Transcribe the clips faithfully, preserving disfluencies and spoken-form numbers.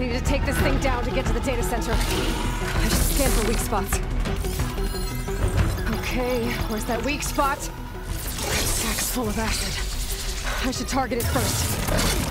I need to take this thing down to get to the data center. I should scan for weak spots. Okay, where's that weak spot? That sack's full of acid. I should target it first.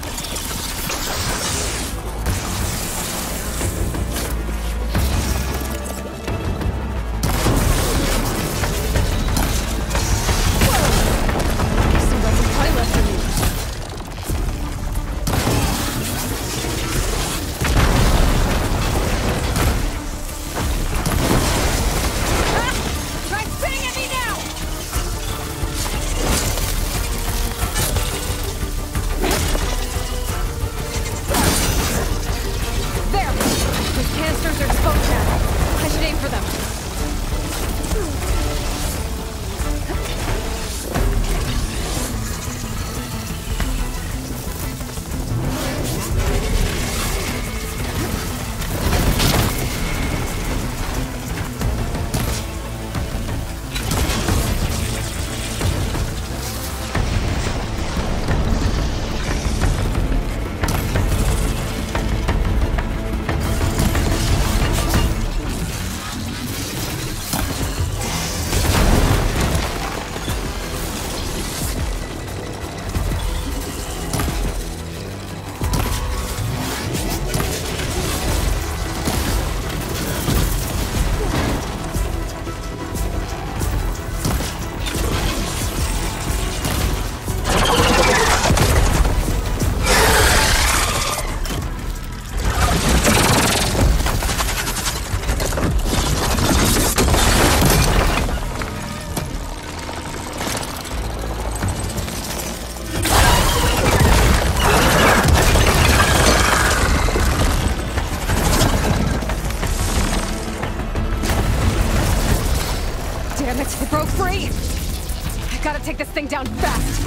Take this thing down fast.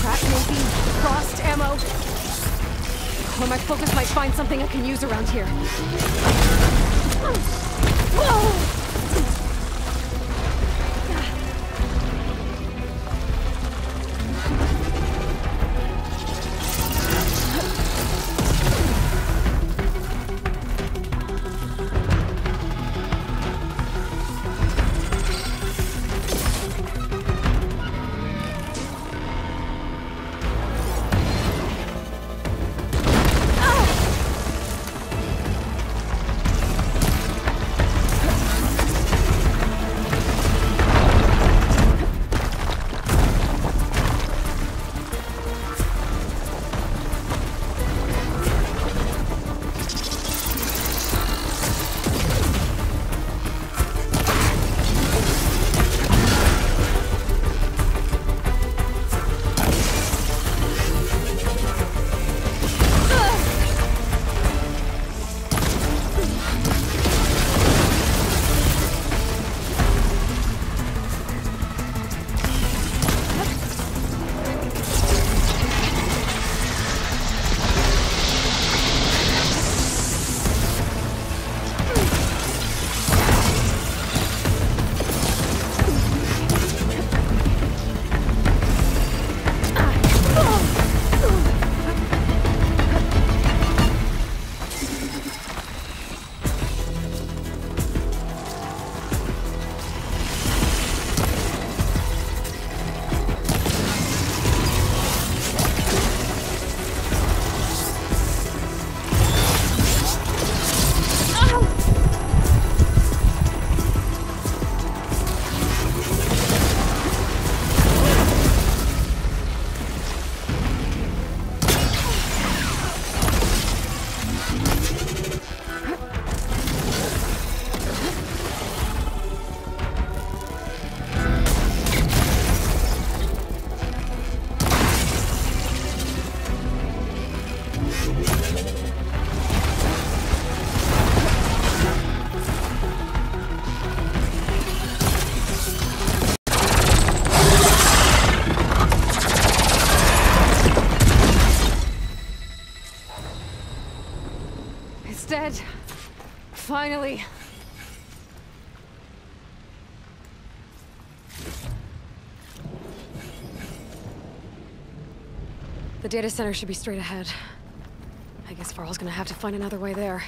Trap maybe? Frost ammo? Or my focus might find something I can use around here. Whoa! Finally. The data center should be straight ahead. I guess Farrell's gonna have to find another way there.